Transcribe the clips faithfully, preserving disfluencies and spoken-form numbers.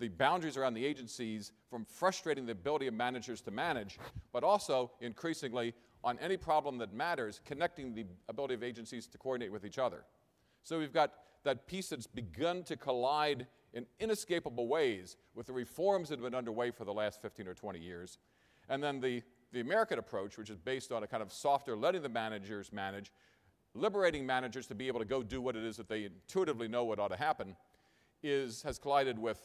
the boundaries around the agencies from frustrating the ability of managers to manage, but also, increasingly, on any problem that matters, connecting the ability of agencies to coordinate with each other. So we've got that piece that's begun to collide in inescapable ways with the reforms that have been underway for the last fifteen or twenty years. And then the, the American approach, which is based on a kind of softer letting the managers manage, liberating managers to be able to go do what it is that they intuitively know what ought to happen, is, has collided with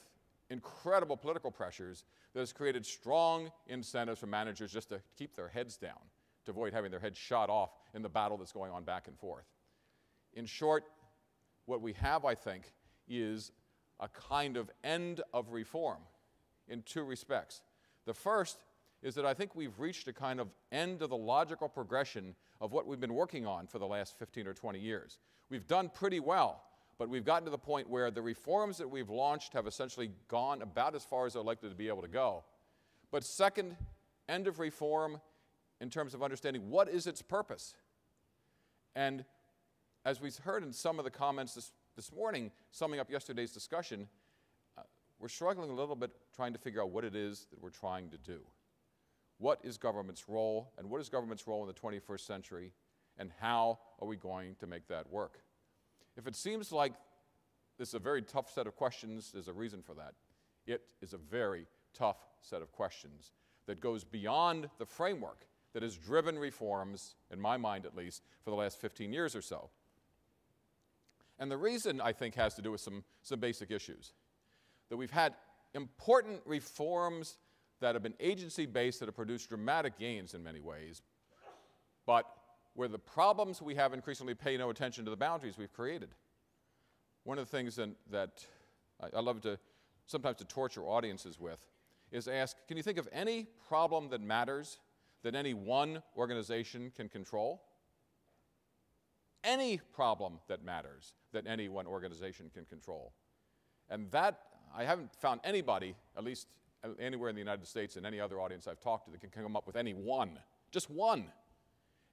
incredible political pressures that has created strong incentives for managers just to keep their heads down, to avoid having their heads shot off in the battle that's going on back and forth. In short, what we have, I think, is a kind of end of reform in two respects. The first is that I think we've reached a kind of end of the logical progression of what we've been working on for the last fifteen or twenty years. We've done pretty well, but we've gotten to the point where the reforms that we've launched have essentially gone about as far as they're likely to be able to go. But second, end of reform in terms of understanding what is its purpose. And as we've heard in some of the comments this, this morning, summing up yesterday's discussion, uh, we're struggling a little bit trying to figure out what it is that we're trying to do. What is government's role, and what is government's role in the twenty-first century, and how are we going to make that work? If it seems like this is a very tough set of questions, there's a reason for that. It is a very tough set of questions that goes beyond the framework that has driven reforms, in my mind at least, for the last fifteen years or so. And the reason, I think, has to do with some, some basic issues. That we've had important reforms that have been agency-based that have produced dramatic gains in many ways, but where the problems we have increasingly pay no attention to the boundaries we've created. One of the things that, that I, I love to sometimes to torture audiences with is ask, can you think of any problem that matters that any one organization can control? Any problem that matters that any one organization can control. And that, I haven't found anybody, at least anywhere in the United States and any other audience I've talked to, that can come up with any one, just one.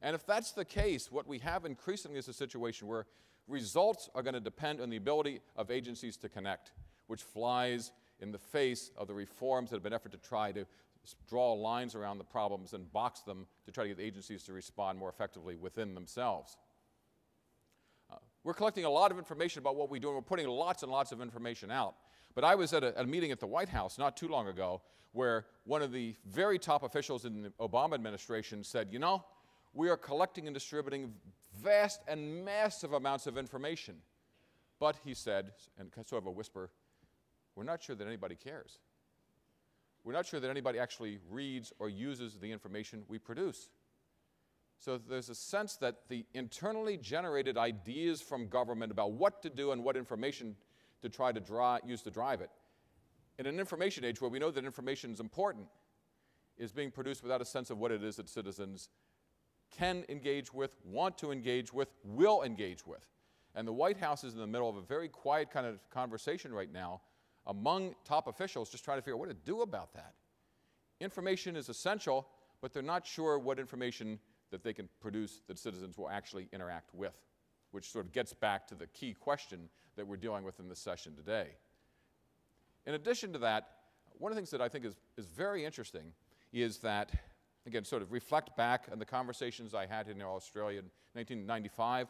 And if that's the case, what we have increasingly is a situation where results are going to depend on the ability of agencies to connect, which flies in the face of the reforms that have been effort to try to draw lines around the problems and box them to try to get the agencies to respond more effectively within themselves. We're collecting a lot of information about what we do, and we're putting lots and lots of information out. But I was at a, a meeting at the White House not too long ago where one of the very top officials in the Obama administration said, you know, we are collecting and distributing vast and massive amounts of information. But he said, and sort of a whisper, we're not sure that anybody cares. We're not sure that anybody actually reads or uses the information we produce. So there's a sense that the internally generated ideas from government about what to do and what information to try to dri- use to drive it, in an information age where we know that information is important, is being produced without a sense of what it is that citizens can engage with, want to engage with, will engage with. And the White House is in the middle of a very quiet kind of conversation right now among top officials just trying to figure out what to do about that. Information is essential, but they're not sure what information that they can produce that citizens will actually interact with, which sort of gets back to the key question that we're dealing with in this session today. In addition to that, one of the things that I think is, is very interesting is that, again, sort of reflect back on the conversations I had in Australia in nineteen ninety-five,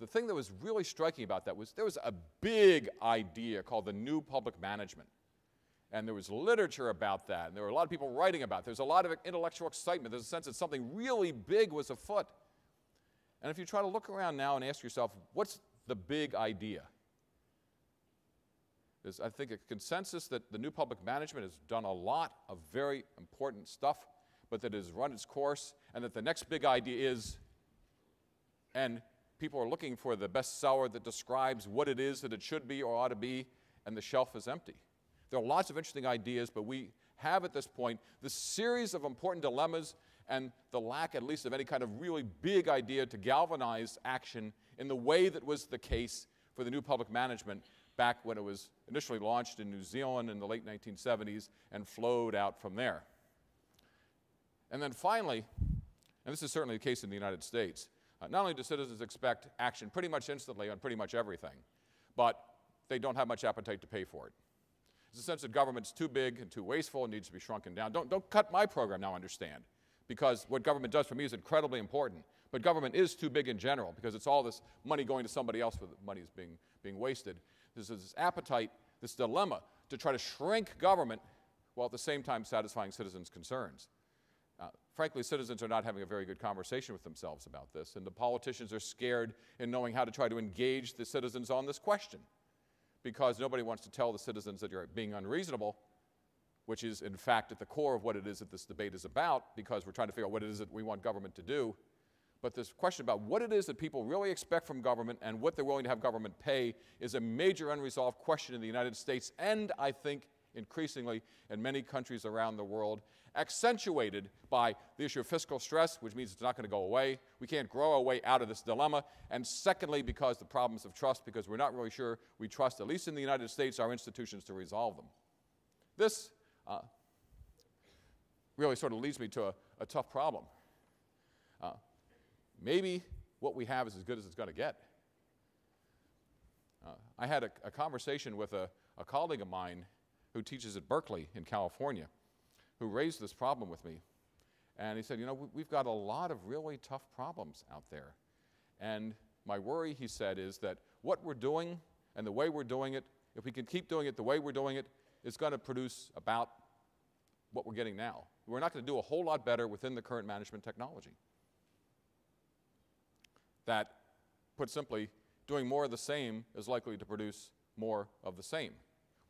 the thing that was really striking about that was there was a big idea called the new public management. And there was literature about that, and there were a lot of people writing about it. There's a lot of intellectual excitement. There's a sense that something really big was afoot. And if you try to look around now and ask yourself, what's the big idea? There's, I think, a consensus that the new public management has done a lot of very important stuff, but that it has run its course, and that the next big idea is, and people are looking for the bestseller that describes what it is that it should be or ought to be, and the shelf is empty. There are lots of interesting ideas, but we have at this point the series of important dilemmas and the lack, at least, of any kind of really big idea to galvanize action in the way that was the case for the new public management back when it was initially launched in New Zealand in the late nineteen seventies and flowed out from there. And then finally, and this is certainly the case in the United States, uh, not only do citizens expect action pretty much instantly on pretty much everything, but they don't have much appetite to pay for it. There's a sense that government's too big and too wasteful and needs to be shrunken down. Don't, don't cut my program now, understand, because what government does for me is incredibly important. But government is too big in general because it's all this money going to somebody else where the money is being, being wasted. There's this appetite, this dilemma to try to shrink government while at the same time satisfying citizens' concerns. Uh, frankly, citizens are not having a very good conversation with themselves about this, and the politicians are scared in knowing how to try to engage the citizens on this question, because nobody wants to tell the citizens that you're being unreasonable, which is in fact at the core of what it is that this debate is about, because we're trying to figure out what it is that we want government to do. But this question about what it is that people really expect from government and what they're willing to have government pay is a major unresolved question in the United States, and I think increasingly in many countries around the world, accentuated by the issue of fiscal stress, which means it's not going to go away. We can't grow our way out of this dilemma. And secondly, because the problems of trust, because we're not really sure we trust, at least in the United States, our institutions to resolve them. This uh, really sort of leads me to a, a tough problem. Uh, maybe what we have is as good as it's going to get. Uh, I had a, a conversation with a, a colleague of mine who teaches at Berkeley in California, who raised this problem with me. And he said, you know, we've got a lot of really tough problems out there. And my worry, he said, is that what we're doing and the way we're doing it, if we can keep doing it the way we're doing it, it's going to produce about what we're getting now. We're not going to do a whole lot better within the current management technology. That, put simply, doing more of the same is likely to produce more of the same,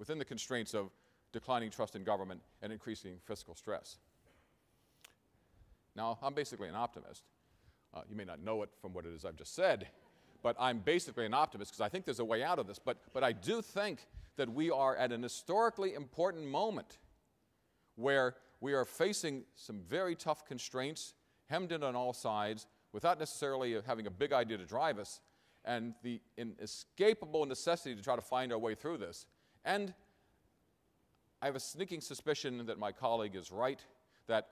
within the constraints of declining trust in government and increasing fiscal stress. Now, I'm basically an optimist. Uh, you may not know it from what it is I've just said, but I'm basically an optimist because I think there's a way out of this. But, but I do think that we are at an historically important moment where we are facing some very tough constraints, hemmed in on all sides, without necessarily having a big idea to drive us, and the inescapable necessity to try to find our way through this. And I have a sneaking suspicion that my colleague is right, that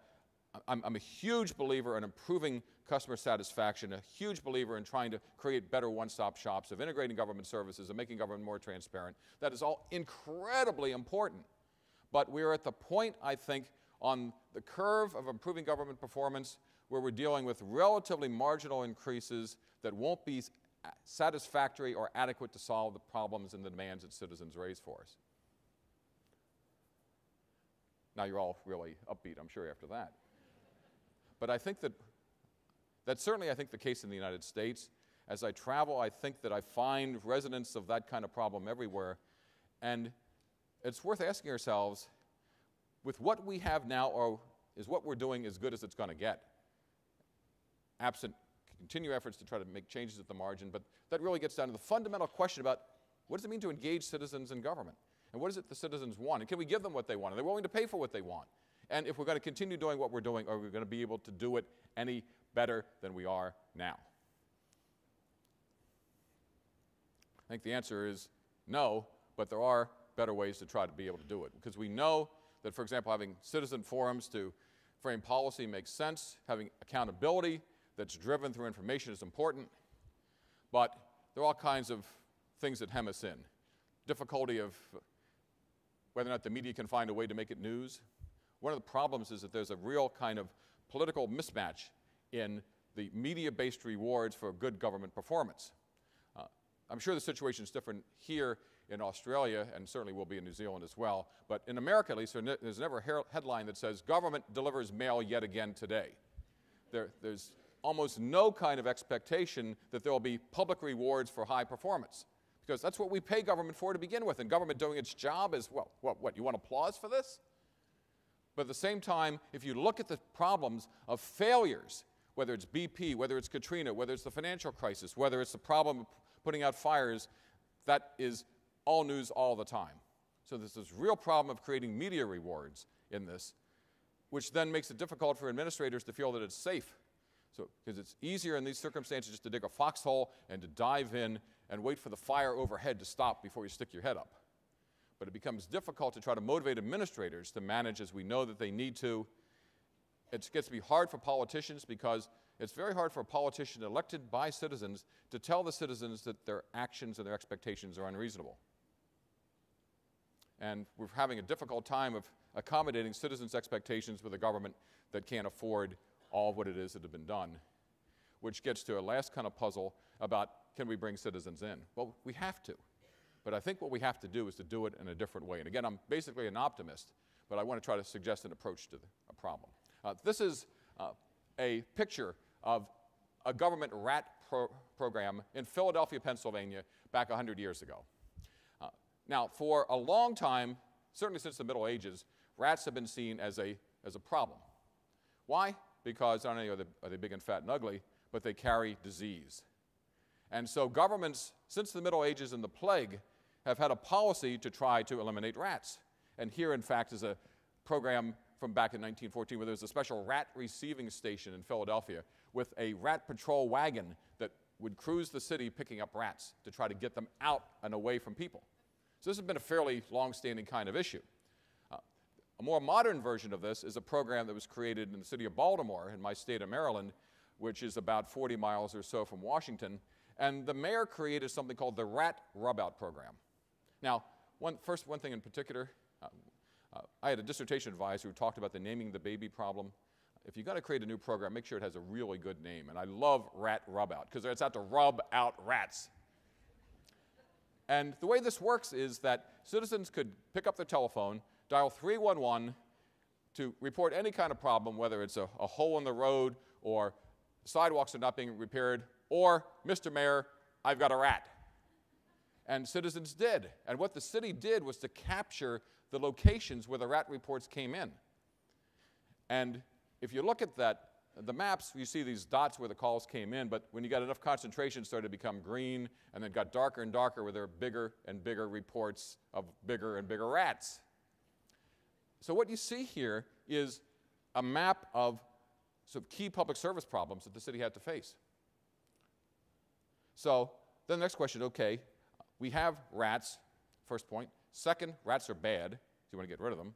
I'm, I'm a huge believer in improving customer satisfaction, a huge believer in trying to create better one-stop shops, of integrating government services and making government more transparent. That is all incredibly important. But we are at the point, I think, on the curve of improving government performance where we're dealing with relatively marginal increases that won't be satisfactory or adequate to solve the problems and the demands that citizens raise for us. Now you're all really upbeat, I'm sure, after that. But I think that that's certainly, I think, the case in the United States. As I travel, I think that I find resonance of that kind of problem everywhere. And it's worth asking ourselves, with what we have now, or is what we're doing as good as it's going to get? Absent continue efforts to try to make changes at the margin, but that really gets down to the fundamental question about what does it mean to engage citizens in government? And what is it the citizens want? And can we give them what they want? Are they willing to pay for what they want? And if we're going to continue doing what we're doing, are we going to be able to do it any better than we are now? I think the answer is no, but there are better ways to try to be able to do it. Because we know that, for example, having citizen forums to frame policy makes sense, having accountability that's driven through information is important, but there are all kinds of things that hem us in. Difficulty of whether or not the media can find a way to make it news. One of the problems is that there's a real kind of political mismatch in the media-based rewards for good government performance. Uh, I'm sure the situation's different here in Australia, and certainly will be in New Zealand as well, but in America at least, there's never a headline that says, government delivers mail yet again today. There, there's almost no kind of expectation that there will be public rewards for high performance, because that's what we pay government for to begin with, and government doing its job is, well, what, what, you want applause for this? But at the same time, if you look at the problems of failures, whether it's B P, whether it's Katrina, whether it's the financial crisis, whether it's the problem of putting out fires, that is all news all the time. So there's this real problem of creating media rewards in this, which then makes it difficult for administrators to feel that it's safe. So, because it's easier in these circumstances just to dig a foxhole and to dive in and wait for the fire overhead to stop before you stick your head up. But it becomes difficult to try to motivate administrators to manage as we know that they need to. It gets to be hard for politicians because it's very hard for a politician elected by citizens to tell the citizens that their actions and their expectations are unreasonable. and we're having a difficult time of accommodating citizens' expectations with a government that can't afford all what it is that had been done, which gets to a last kind of puzzle about, can we bring citizens in? Well, we have to. But I think what we have to do is to do it in a different way. And again, I'm basically an optimist, but I want to try to suggest an approach to the, a problem. Uh, this is uh, a picture of a government rat pro program in Philadelphia, Pennsylvania, back one hundred years ago. Uh, now, for a long time, certainly since the Middle Ages, rats have been seen as a, as a problem. Why? Because not only are they, are they big and fat and ugly, but they carry disease. And so governments, since the Middle Ages and the plague, have had a policy to try to eliminate rats. And here, in fact, is a program from back in nineteen fourteen where there was a special rat receiving station in Philadelphia with a rat patrol wagon that would cruise the city picking up rats to try to get them out and away from people. So this has been a fairly long-standing kind of issue. Uh, a more modern version of this is a program that was created in the city of Baltimore in my state of Maryland, which is about forty miles or so from Washington. And the mayor created something called the Rat Rubout Program. Now, one, first, one thing in particular, uh, uh, I had a dissertation advisor who talked about the naming the baby problem. If you've got to create a new program, make sure it has a really good name. And I love Rat Rubout, because it's out to rub out rats. And the way this works is that citizens could pick up their telephone, dial three one one to report any kind of problem, whether it's a, a hole in the road or sidewalks are not being repaired, or, Mister Mayor, I've got a rat. And citizens did. And what the city did was to capture the locations where the rat reports came in. And if you look at that, the maps, you see these dots where the calls came in, but when you got enough concentration, it started to become green, and then got darker and darker where there were bigger and bigger reports of bigger and bigger rats. So what you see here is a map of sort of key public service problems that the city had to face. So then the next question, okay, we have rats, first point. Second, rats are bad, so you want to get rid of them.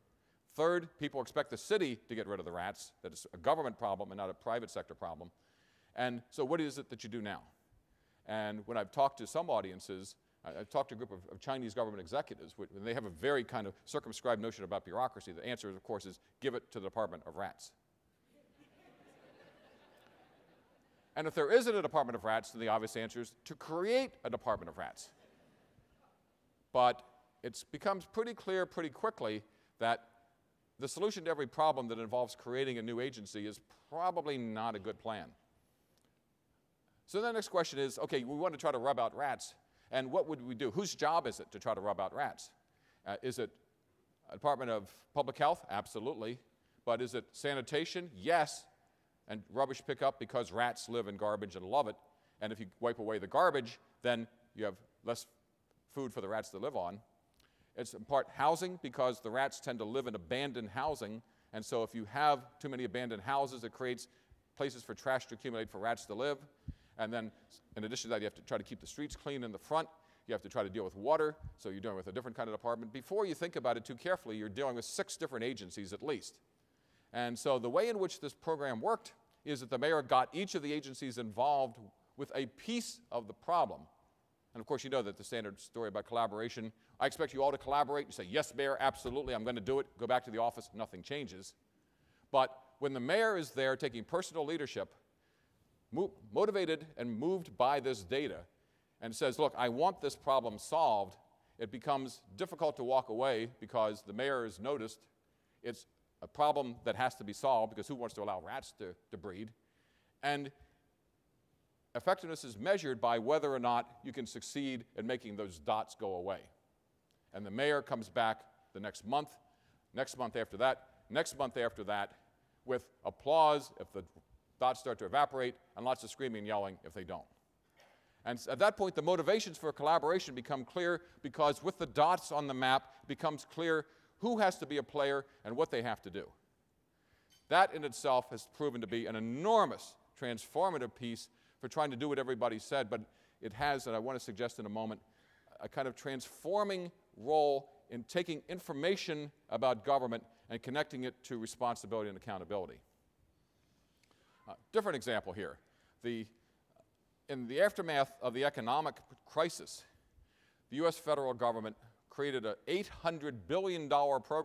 Third, people expect the city to get rid of the rats. That is a government problem and not a private sector problem. And so what is it that you do now? And when I've talked to some audiences, I, I've talked to a group of, of Chinese government executives, which, and they have a very kind of circumscribed notion about bureaucracy. The answer, of course, is give it to the Department of Rats. And if there isn't a Department of Rats, then the obvious answer is to create a Department of Rats. But it becomes pretty clear pretty quickly that the solution to every problem that involves creating a new agency is probably not a good plan. So the next question is, okay, we want to try to rub out rats, and what would we do? Whose job is it to try to rub out rats? Uh, is it a Department of Public Health? Absolutely. But is it sanitation? Yes. And rubbish pickup, because rats live in garbage and love it. And if you wipe away the garbage, then you have less food for the rats to live on. It's in part housing, because the rats tend to live in abandoned housing. And so if you have too many abandoned houses, it creates places for trash to accumulate for rats to live. And then in addition to that, you have to try to keep the streets clean in the front. You have to try to deal with water. So you're dealing with a different kind of department. Before you think about it too carefully, you're dealing with six different agencies at least. And so the way in which this program worked is that the mayor got each of the agencies involved with a piece of the problem. And of course, you know that the standard story about collaboration. I expect you all to collaborate and say, yes, Mayor, absolutely, I'm going to do it. Go back to the office, nothing changes. But when the mayor is there taking personal leadership, mo motivated and moved by this data, and says, look, I want this problem solved, it becomes difficult to walk away because the mayor is noticed. It's a problem that has to be solved, because who wants to allow rats to, to breed? And effectiveness is measured by whether or not you can succeed in making those dots go away. And the mayor comes back the next month, next month after that, next month after that, with applause if the dots start to evaporate, and lots of screaming and yelling if they don't. And at that point, the motivations for collaboration become clear, because with the dots on the map, it becomes clear who has to be a player and what they have to do. That in itself has proven to be an enormous transformative piece for trying to do what everybody said, but it has, and I want to suggest in a moment, a kind of transforming role in taking information about government and connecting it to responsibility and accountability. Uh, different example here. The, in the aftermath of the economic crisis, the U S federal government created an eight hundred billion dollar program.